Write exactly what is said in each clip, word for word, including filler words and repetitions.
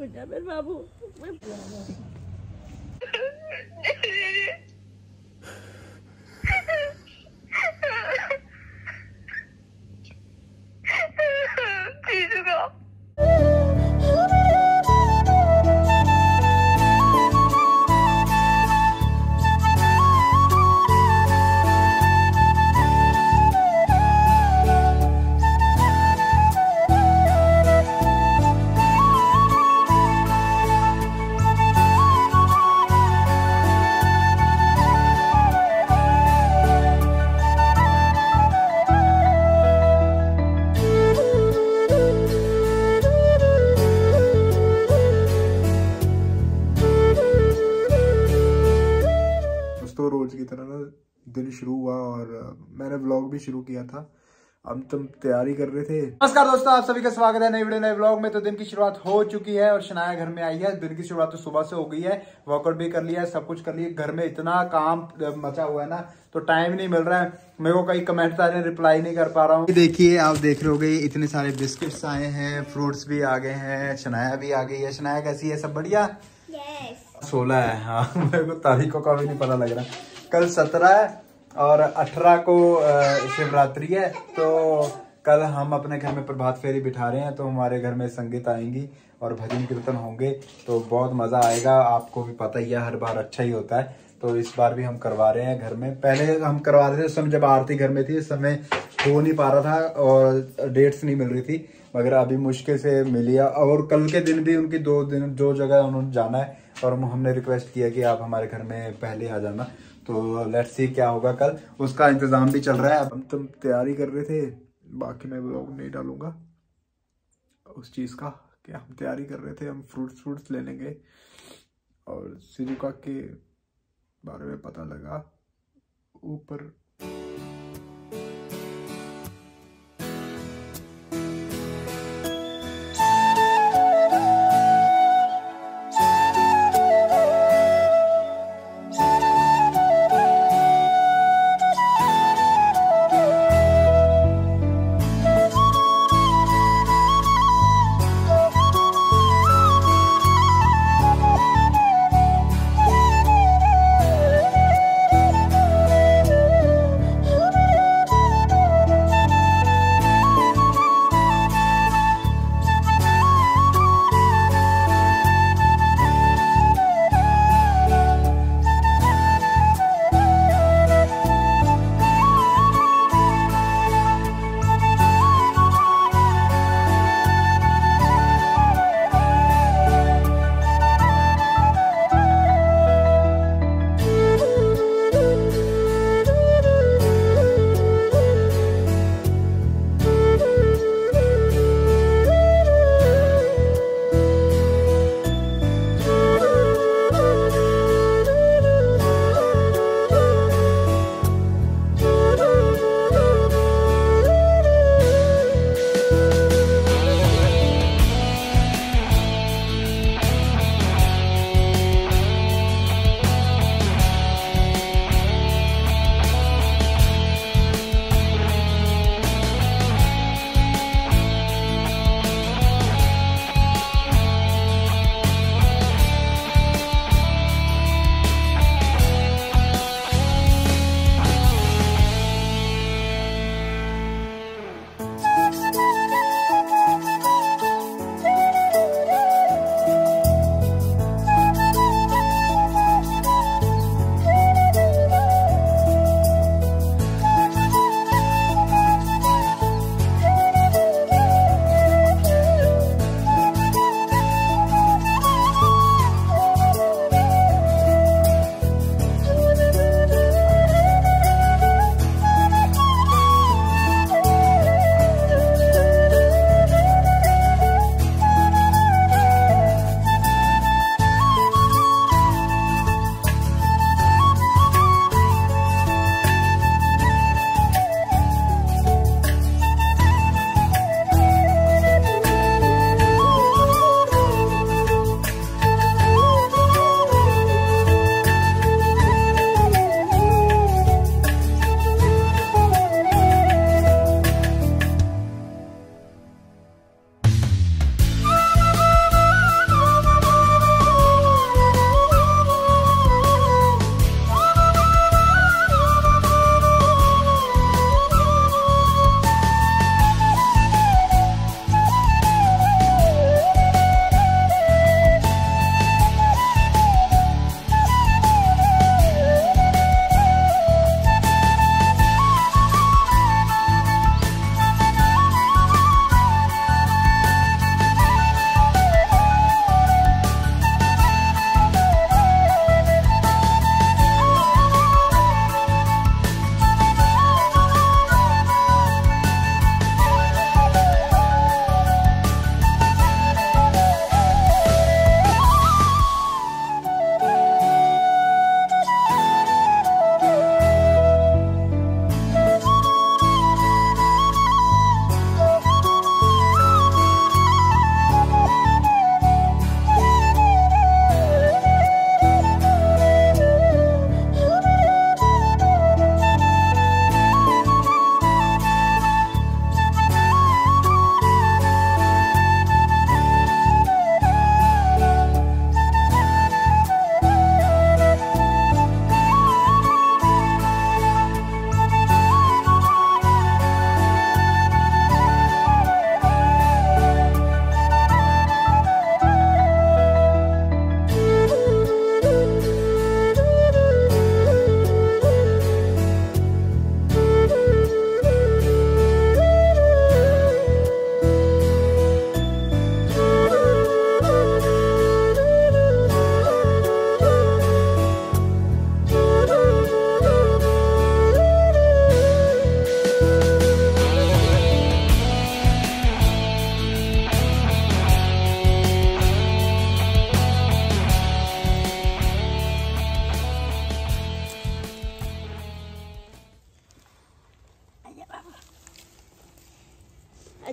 बाबू दिन शुरू हुआ और मैंने व्लॉग भी शुरू किया था। हम तुम तैयारी कर रहे थे। नमस्कार दोस्तों, आप सभी का स्वागत है नए वीडियो नए व्लॉग में। तो दिन की शुरुआत हो चुकी है और शनाया घर में आई है। दिन की शुरुआत तो सुबह से हो गई है, वर्कआउट भी कर लिया है, सब कुछ कर लिया। घर में इतना काम मचा हुआ है ना, तो टाइम नहीं मिल रहा है। मेरे को कई कमेंट्स आ रहे हैं, रिप्लाई नहीं कर पा रहा हूँ। देखिए आप देख रहे हो गए, इतने सारे बिस्किट्स आए हैं, फ्रूट्स भी आ गए हैं, शनाया भी आ गई है। शनाया कैसी है? सब बढ़िया? सोलह है। हाँ, मेरे को तारीखों का भी नहीं पता लग रहा। कल सत्रह है और अठारह को शिवरात्रि है। तो कल हम अपने घर में प्रभात फेरी बिठा रहे हैं, तो हमारे घर में संगीत आएंगी और भजन कीर्तन होंगे, तो बहुत मज़ा आएगा। आपको भी पता ही है, हर बार अच्छा ही होता है। तो इस बार भी हम करवा रहे हैं घर में। पहले हम करवा रहे थे उस समय जब आरती घर में थी, उस समय हो नहीं पा रहा था और डेट्स नहीं मिल रही थी, मगर अभी मुश्किल से मिली है। और कल के दिन भी उनकी दो दिन दो जगह उन्होंने जाना है और हमने रिक्वेस्ट किया कि आप हमारे घर में पहले आ जाना। तो लेट्स सी क्या होगा, कल उसका इंतजाम भी चल रहा है। हम तुम तैयारी कर रहे थे, बाकी मैं व्लॉग नहीं डालूंगा उस चीज़ का कि हम तैयारी कर रहे थे। हम फ्रूट्स फ्रूट्स लेने गए और शिजुका के बारे में पता लगा। ऊपर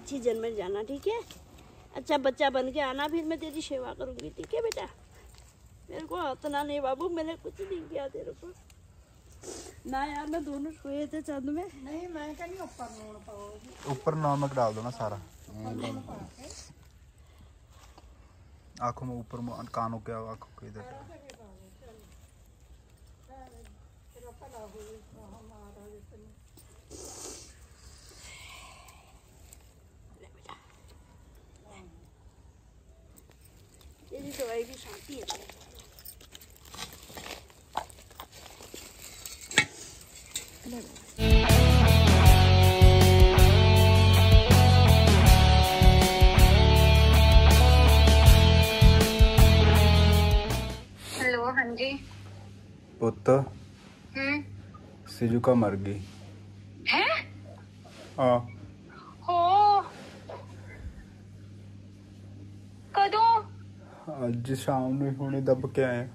अच्छी जन्म जाना, ठीक है? अच्छा बच्चा बन के आना, फिर मैं तेरी सेवा करूँगी, ठीक है बेटा? मेरे को उतना नहीं बाबू, मैंने कुछ नहीं किया तेरे को ना यार, मैं दोनों सोए थे चाँद में। नहीं मैं क्या नहीं, ऊपर ऊपर नमक डाल दो ना सारा, आँखों में, ऊपर में, कानों के, आँखों के इधर। तेरी दवाई भी शांति है। हेलो हाँ जी पुत, शिजुका मर गई है? हां हो कदों? आज शाम में हुणे दब के आए।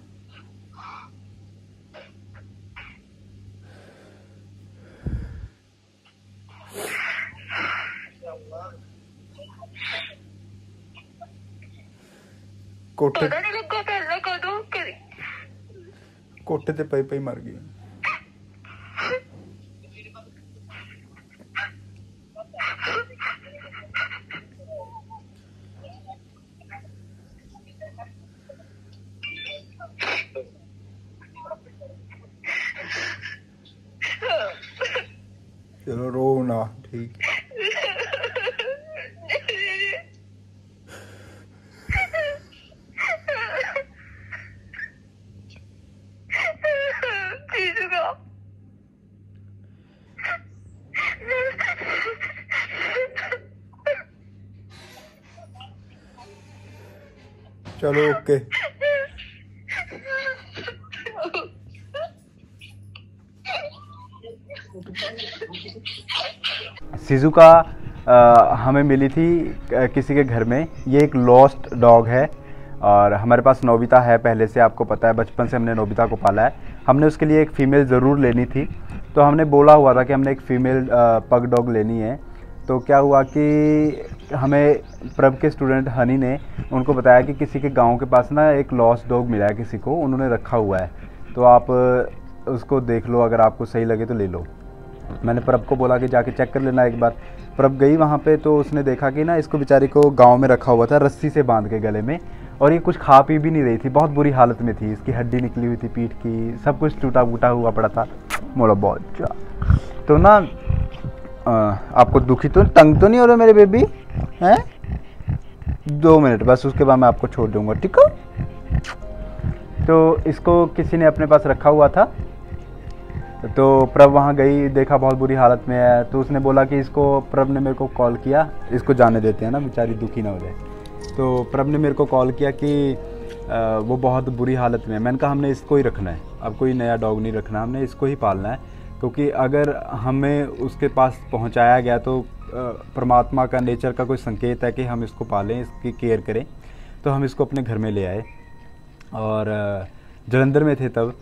कोठे कोठे ते पई पई मर गई। चलो रो ना, ठीक है? चलो ओके। शिजुका हमें मिली थी किसी के घर में। ये एक लॉस्ट डॉग है और हमारे पास नोबिता है पहले से, आपको पता है बचपन से हमने नोबिता को पाला है। हमने उसके लिए एक फ़ीमेल ज़रूर लेनी थी, तो हमने बोला हुआ था कि हमने एक फ़ीमेल पग डॉग लेनी है। तो क्या हुआ कि हमें प्रभ के स्टूडेंट हनी ने उनको बताया कि किसी के गांव के पास ना एक लॉस्ट डॉग मिला है, किसी को उन्होंने रखा हुआ है, तो आप उसको देख लो, अगर आपको सही लगे तो ले लो। मैंने प्रभ को बोला कि जाके चेक कर लेना एक बार। प्रभ गई वहाँ पे, तो उसने देखा कि ना इसको बेचारी को गाँव में रखा हुआ था रस्सी से बांध के गले में, और ये कुछ खा पी भी नहीं रही थी, बहुत बुरी हालत में थी, इसकी हड्डी निकली हुई थी पीठ की, सब कुछ टूटा फूटा हुआ पड़ा था। मोला बहुत तो ना आ, आपको दुखी तो तंग तो नहीं हो रहा मेरे बेबी हैं? दो मिनट बस, उसके बाद मैं आपको छोड़ दूंगा, ठीक है? तो इसको किसी ने अपने पास रखा हुआ था, तो प्रभ वहाँ गई, देखा बहुत बुरी हालत में है, तो उसने बोला कि इसको, प्रभ ने मेरे को कॉल किया, इसको जाने देते हैं ना बेचारी दुखी ना हो जाए। तो प्रभ ने मेरे को कॉल किया कि आ, वो बहुत बुरी हालत में है। मैंने कहा हमने इसको ही रखना है, अब कोई नया डॉग नहीं रखना, हमने इसको ही पालना है, क्योंकि अगर हमें उसके पास पहुंचाया गया तो परमात्मा का, नेचर का कोई संकेत है कि हम इसको पालें, इसकी केयर करें। तो हम इसको अपने घर में ले आए और जलंधर में थे तब,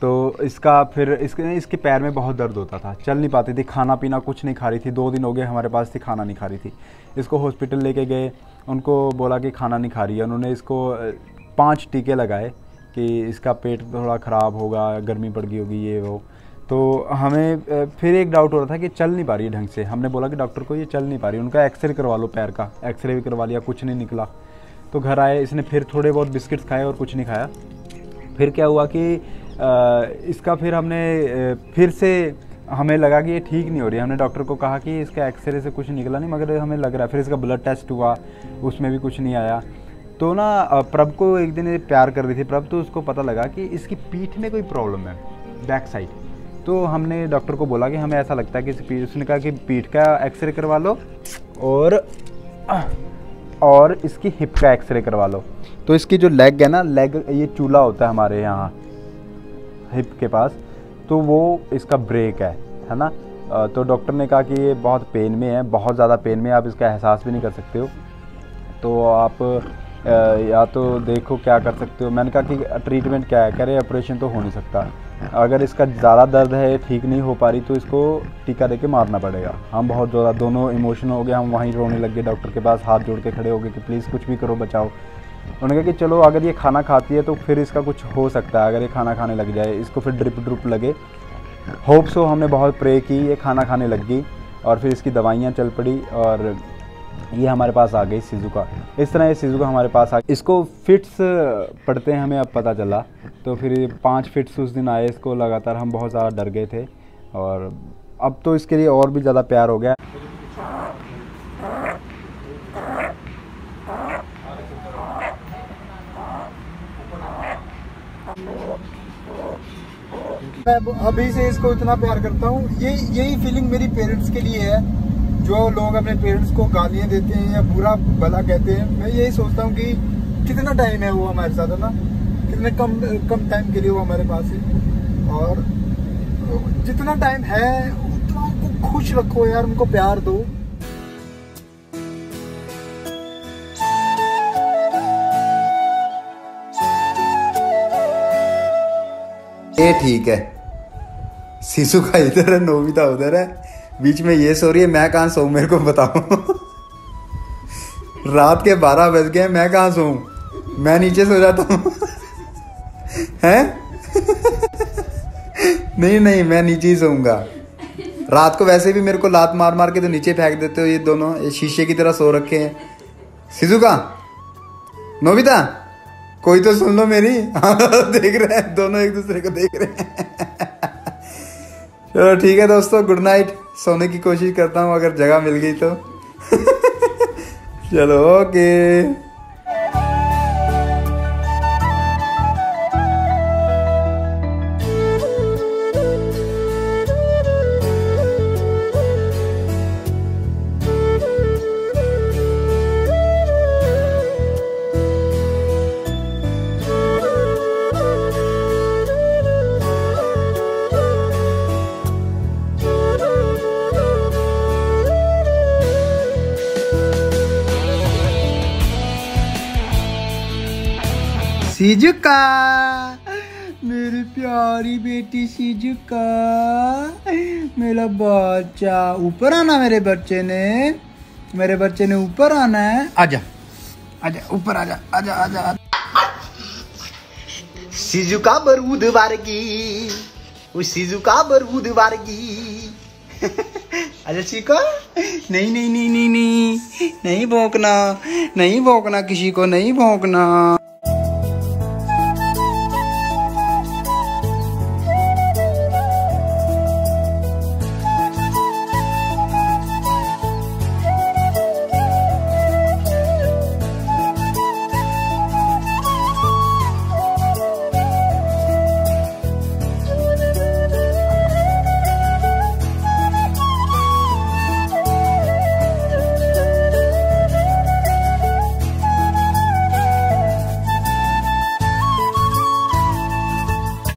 तो इसका फिर इसके इसके पैर में बहुत दर्द होता था, चल नहीं पाती थी, खाना पीना कुछ नहीं खा रही थी, दो दिन हो गए हमारे पास थी, खाना नहीं खा रही थी। इसको हॉस्पिटल लेके गए, उनको बोला कि खाना नहीं खा रही है, उन्होंने इसको पाँच टीके लगाए कि इसका पेट थोड़ा ख़राब होगा, गर्मी पड़ गई होगी, ये वो। तो हमें फिर एक डाउट हो रहा था कि चल नहीं पा रही है ढंग से, हमने बोला कि डॉक्टर को ये चल नहीं पा रही, उनका एक्सरे करवा लो पैर का। एक्सरे भी करवा लिया, कुछ नहीं निकला। तो घर आए, इसने फिर थोड़े बहुत बिस्किट्स खाए और कुछ नहीं खाया। फिर क्या हुआ कि इसका फिर हमने फिर से हमें लगा कि ये ठीक नहीं हो रही है। हमने डॉक्टर को कहा कि इसका एक्सरे से कुछ निकला नहीं, मगर हमें लग रहा है। फिर इसका ब्लड टेस्ट हुआ, उसमें भी कुछ नहीं आया। तो ना प्रभ को एक दिन प्यार कर रही थी प्रभ, तो उसको पता लगा कि इसकी पीठ में कोई प्रॉब्लम है, बैक साइड। तो हमने डॉक्टर को बोला कि हमें ऐसा लगता है कि पीठ, उसने कहा कि पीठ का एक्सरे करवा लो और और इसकी हिप का एक्सरे करवा लो। तो इसकी जो लेग है ना, लेग, ये चूल्हा होता है हमारे यहाँ हिप के पास, तो वो इसका ब्रेक है, है ना? तो डॉक्टर ने कहा कि ये बहुत पेन में है, बहुत ज़्यादा पेन में है, आप इसका एहसास भी नहीं कर सकते हो, तो आप या तो देखो क्या कर सकते हो। मैंने कहा कि ट्रीटमेंट क्या है, कह रहे ऑपरेशन तो हो नहीं सकता, अगर इसका ज़्यादा दर्द है ठीक नहीं हो पा रही तो इसको टीका दे के मारना पड़ेगा। हम बहुत ज़्यादा दोनों इमोशनल हो गए, हम वहीं रोने लग गए डॉक्टर के पास, हाथ जोड़ के खड़े हो गए कि प्लीज़ कुछ भी करो बचाओ। उन्होंने कहा कि चलो अगर ये खाना खाती है तो फिर इसका कुछ हो सकता है, अगर ये खाना खाने लग जाए इसको फिर ड्रिप ड्रिप लगे, होप सो। हमने बहुत प्रे की, ये खाना खाने लग गई और फिर इसकी दवाइयाँ चल पड़ी और ये हमारे पास आ गई शिज़ुका। इस तरह ये शिज़ुका हमारे पास आ गई। इसको फिट्स पढ़ते हैं हमें अब पता चला, तो फिर पांच फिट्स उस दिन आए इसको लगातार, हम बहुत ज़्यादा डर गए थे और अब तो इसके लिए और भी ज़्यादा प्यार हो गया। मैं अभी से इसको इतना प्यार करता हूँ। ये यही फीलिंग मेरी पेरेंट्स के लिए है, जो लोग अपने पेरेंट्स को गालियाँ देते हैं या बुरा भला कहते हैं। मैं यही सोचता हूँ कि कितना टाइम है वो हमारे साथ, है ना, कितने कम कम टाइम के लिए वो हमारे पास है, और जितना टाइम है उतना उनको खुश रखो यार, उनको प्यार दो। ये ठीक है, शिज़ुका इधर है, नोबिता उधर है, बीच में ये सो रही है, मैं कहाँ सोऊं मेरे को बताओ। रात के बारह बज गए, मैं कहाँ सोऊं, मैं नीचे सो जाता हूँ। हैं? नहीं नहीं, मैं नीचे ही सोऊंगा। रात को वैसे भी मेरे को लात मार मार के तो नीचे फेंक देते हो ये दोनों, ये शीशे की तरह सो रखे हैं। शिज़ुका, नोबिता, कोई तो सुन लो मेरी। देख रहे हैं दोनों, एक दूसरे को देख रहे हैं। चलो ठीक है दोस्तों, गुड नाइट। सोने की कोशिश करता हूँ अगर जगह मिल गई तो। चलो ओके। शिज़ुका, मेरी प्यारी बेटी शिज़ुका, मेरा बच्चा, ऊपर आना मेरे बच्चे ने, मेरे बच्चे ने ऊपर आना है। आजा आजा ऊपर आजा आजा आजा। शिज़ुका बरूद वारगी, उस शिज़ुका बरूद वारगी। अच्छा चीको, नहीं नहीं नहीं नहीं नहीं भौंकना, नहीं भौंकना, किसी को नहीं भौंकना।